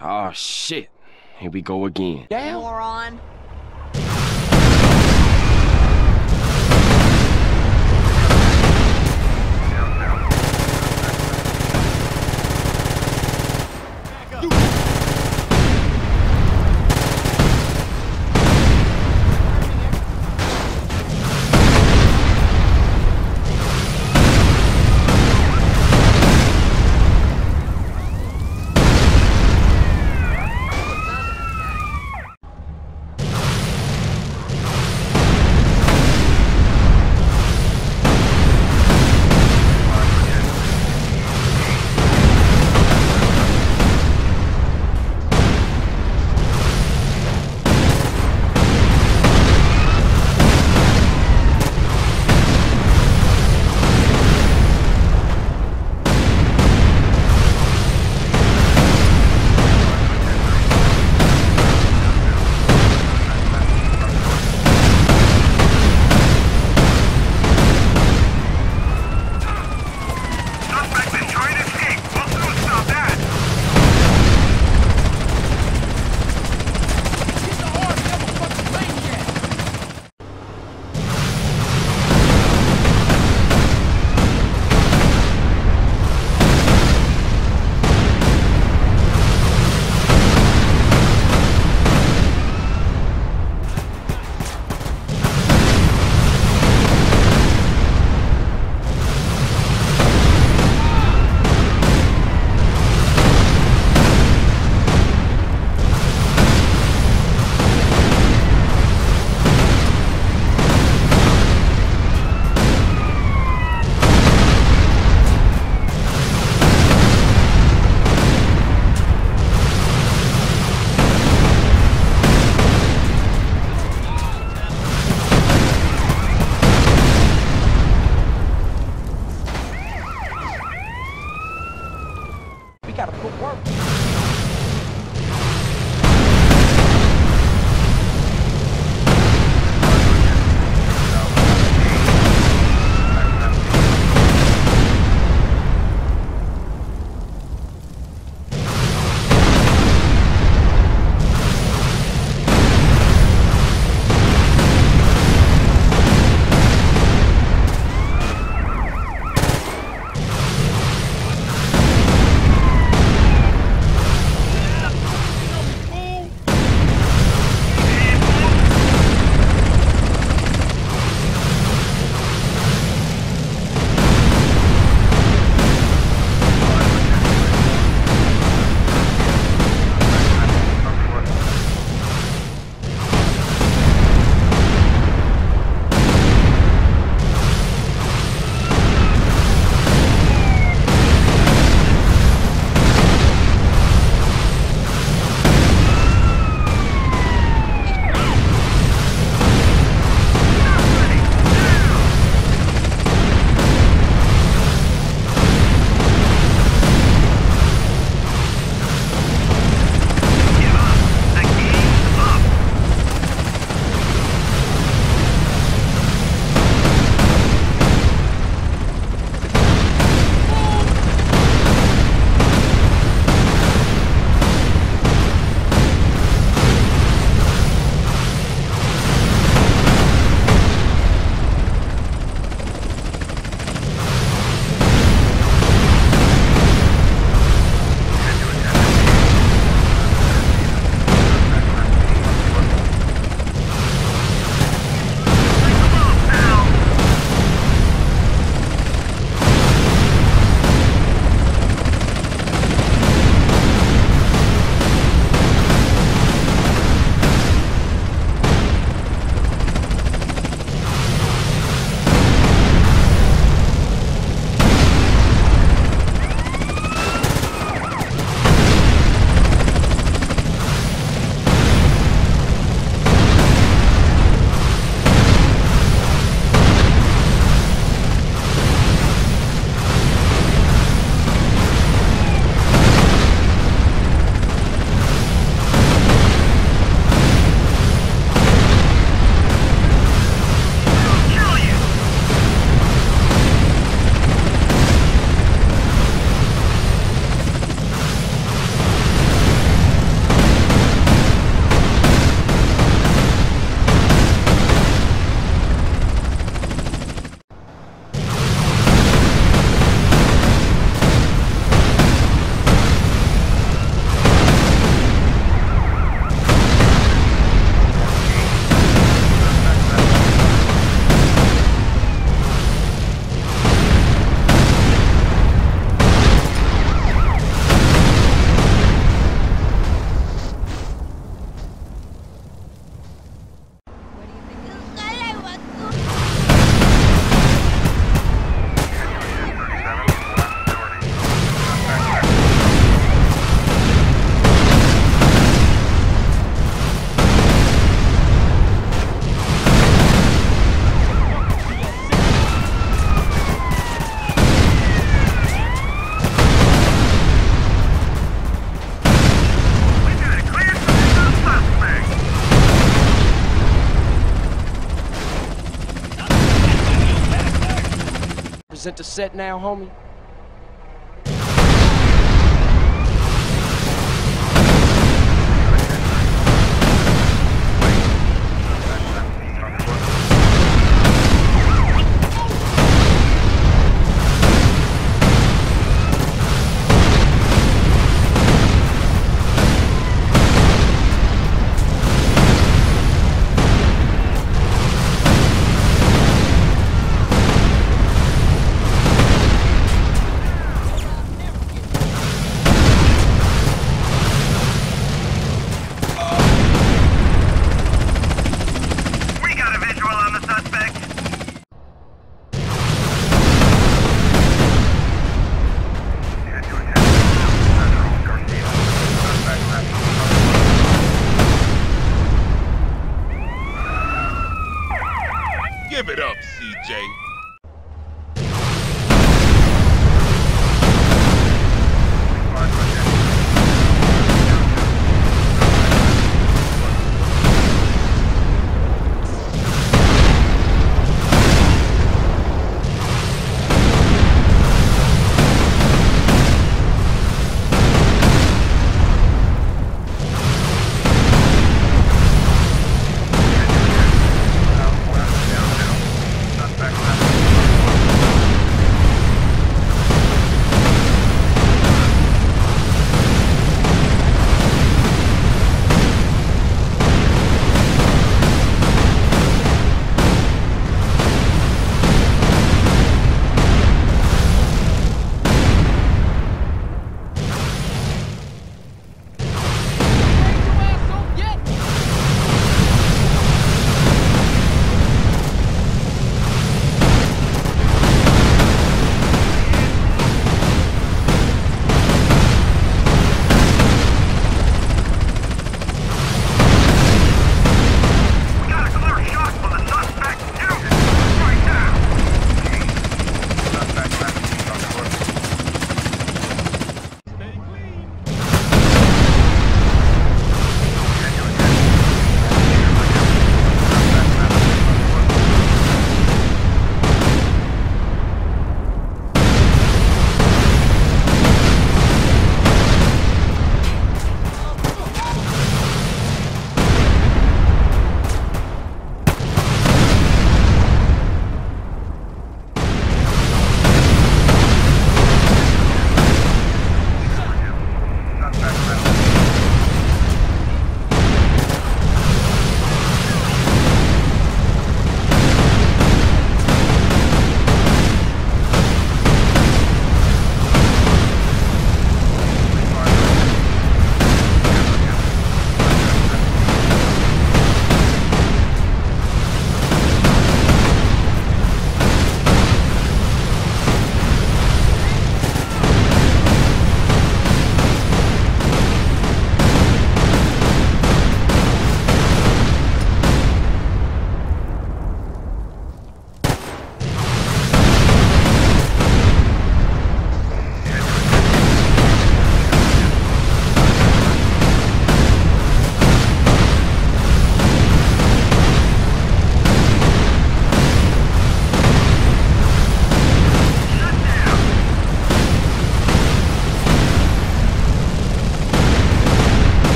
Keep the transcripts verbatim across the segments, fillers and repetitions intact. Oh shit. Here we go again. Damn. Moron. represent the set now, homie?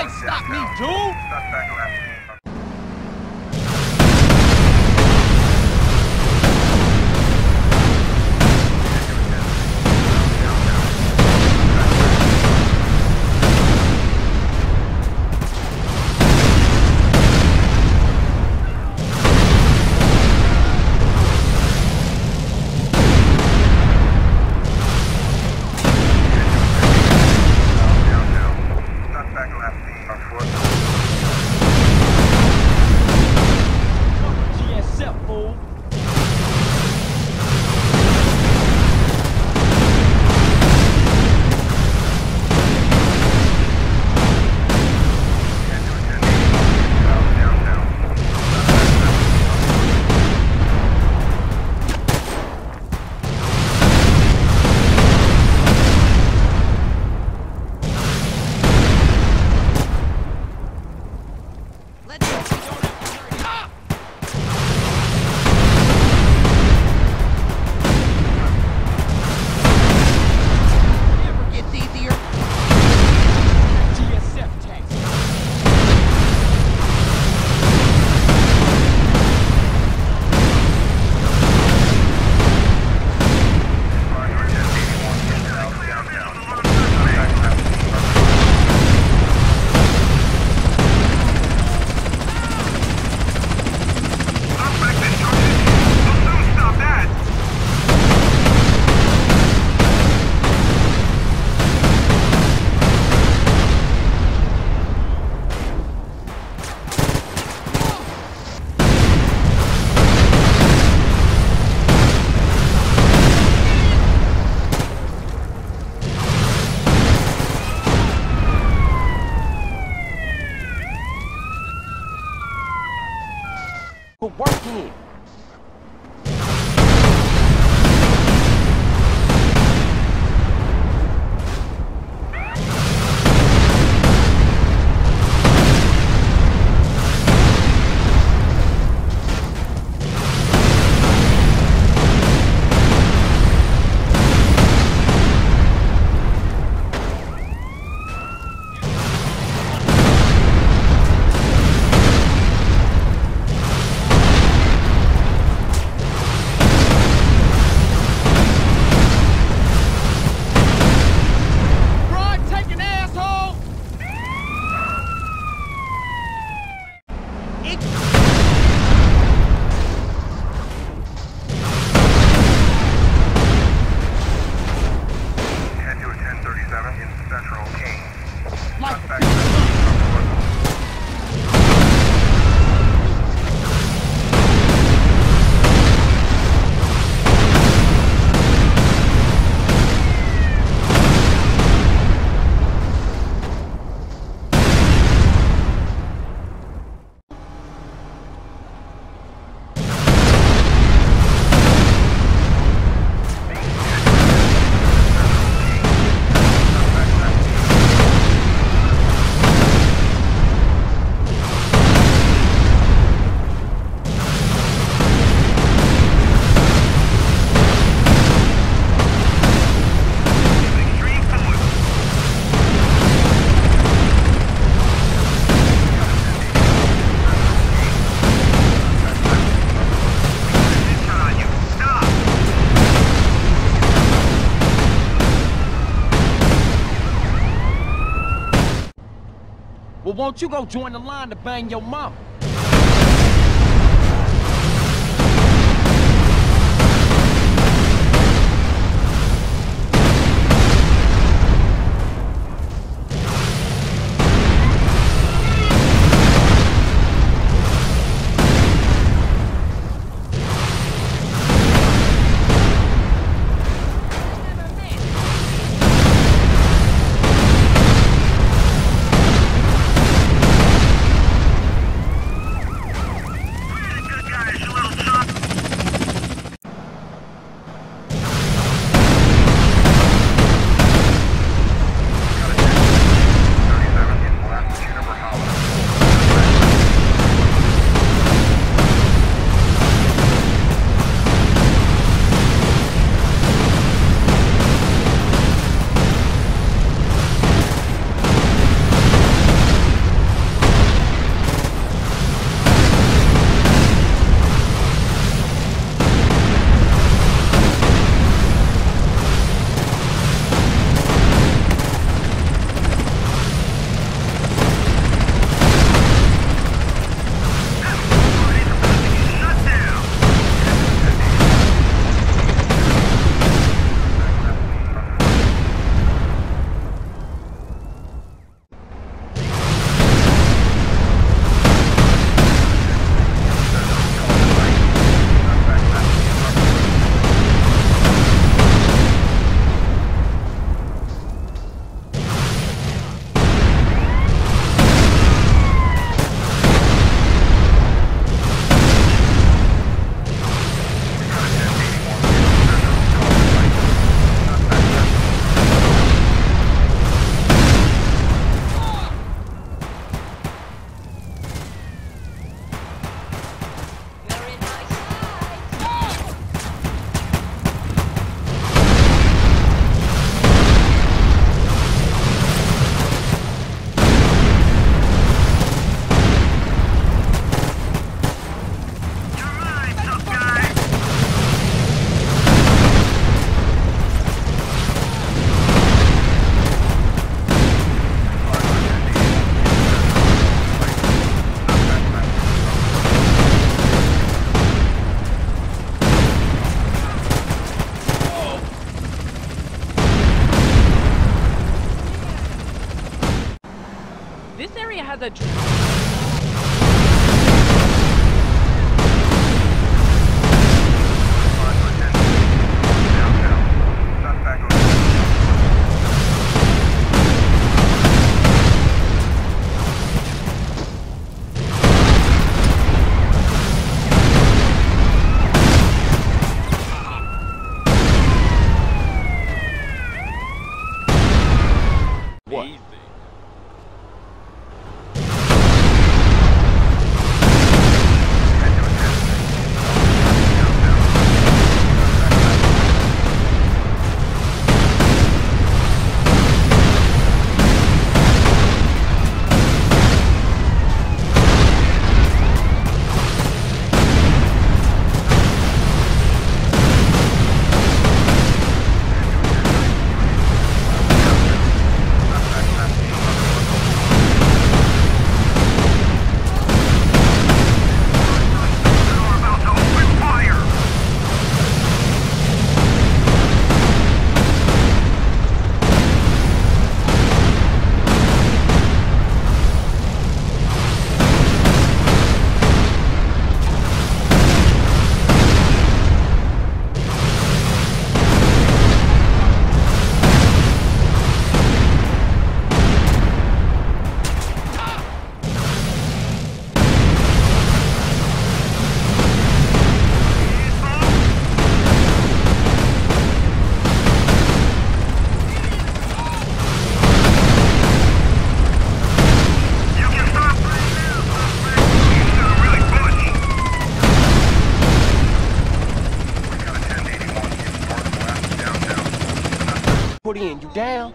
can't stop me, dude! But work in. Well, won't you go join the line to bang your mama? This area has a... in you down.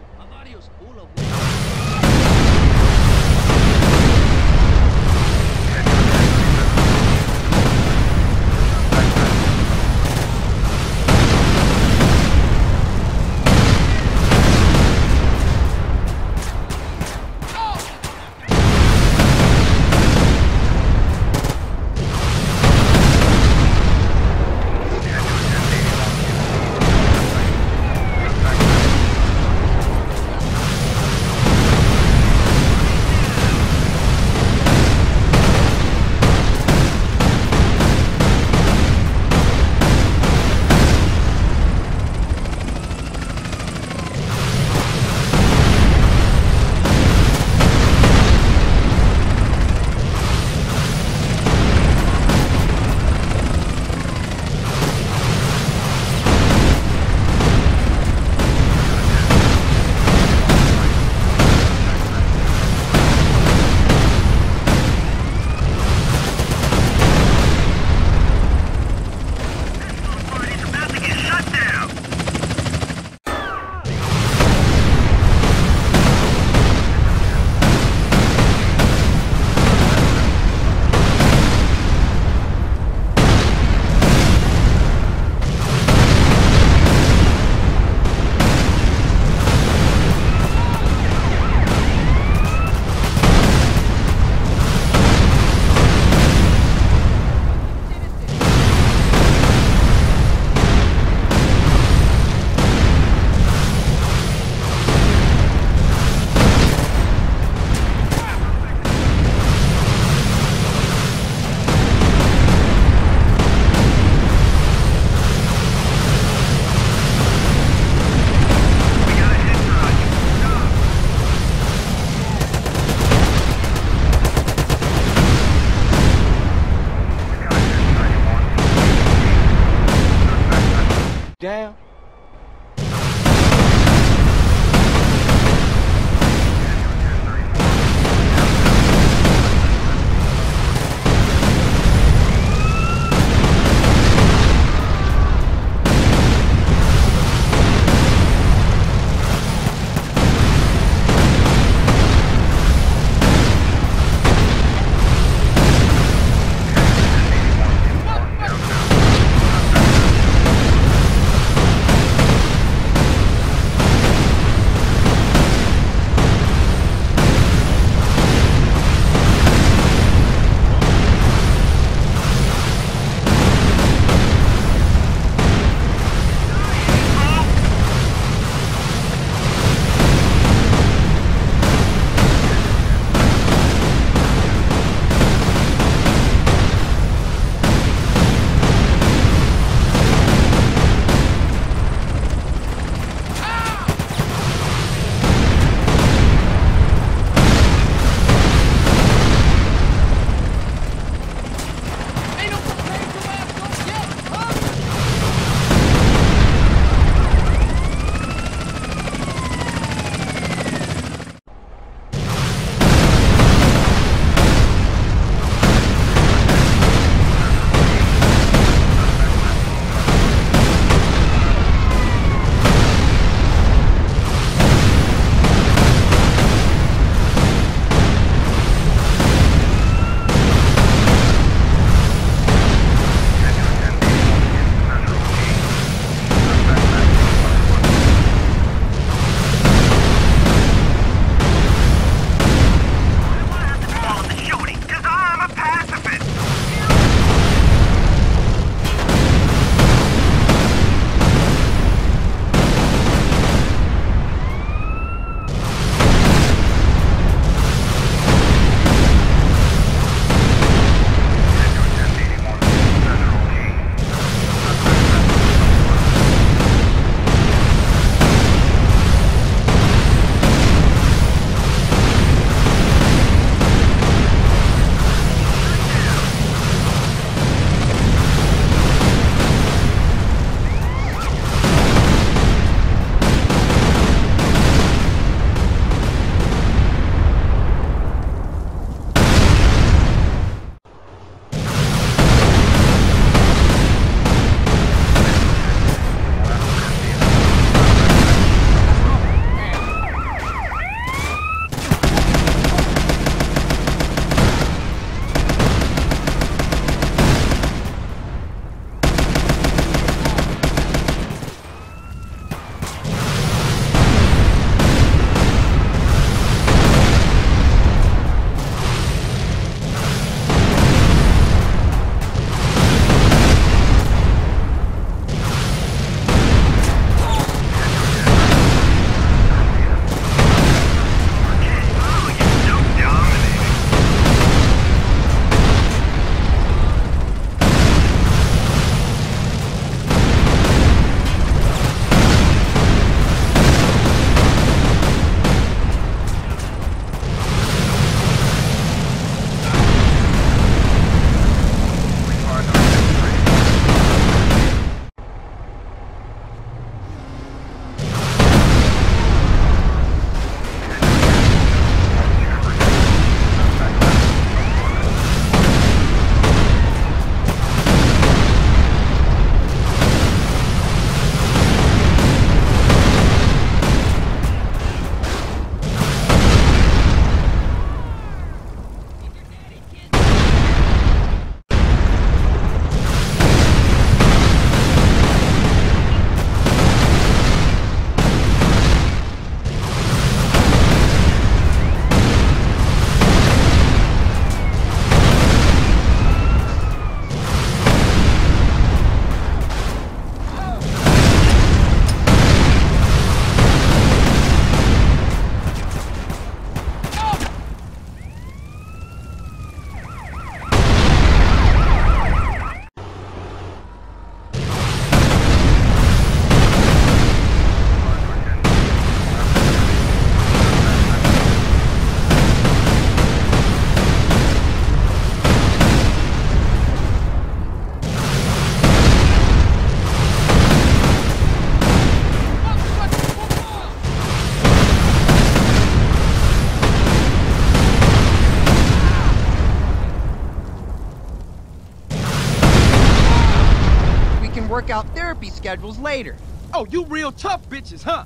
therapy schedules later. Oh, you real tough bitches, huh?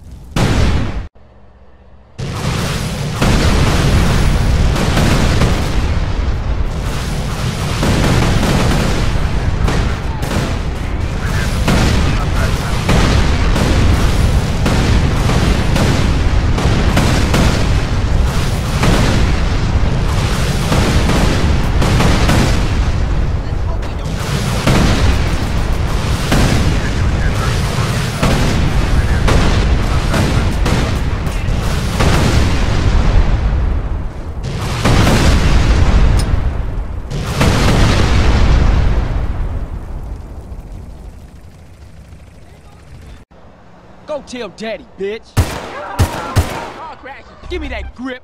Go tell daddy, bitch. Oh, crashes. Give me that grip.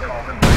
It's all been